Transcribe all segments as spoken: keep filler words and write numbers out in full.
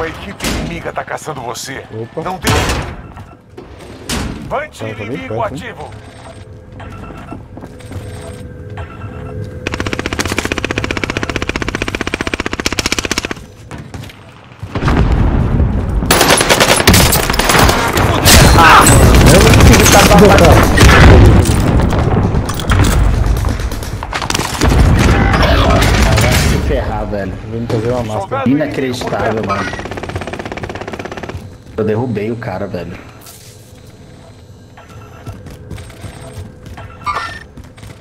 Uma equipe inimiga tá caçando você. Opa. Não tem... Vante inimigo perto, ativo. Ah! Eu não consegui estar com a velho, vou me fazer uma máscara. Inacreditável, mano. Eu derrubei o cara, velho.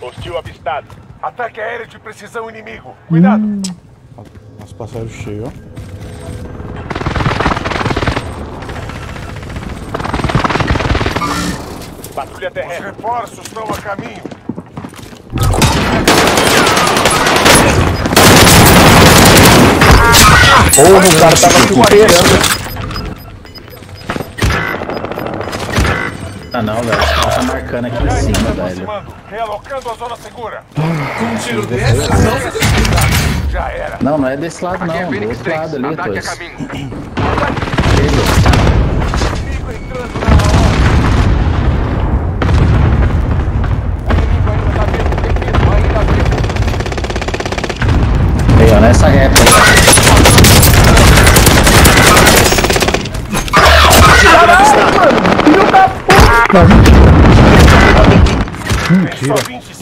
Hostil avistado. Ataque aéreo de precisão inimigo. Cuidado. Hum. Nosso passageiro cheio, ó. Patrulha terrestre. Os reforços estão a caminho. Porra, o cara tava te esperando. Ah não, velho. Tá marcando aqui em cima, velho. Realocando a zona segura. Um tiro desse não é desse lado. Já era. Não, não é desse lado não. Do outro lado ali, dois. Ataque a caminho. Inimigo entrando na hora. Inimigo ainda tá vivo. Tem medo, ainda vivo. Aí, ó, nessa reta. Mentira.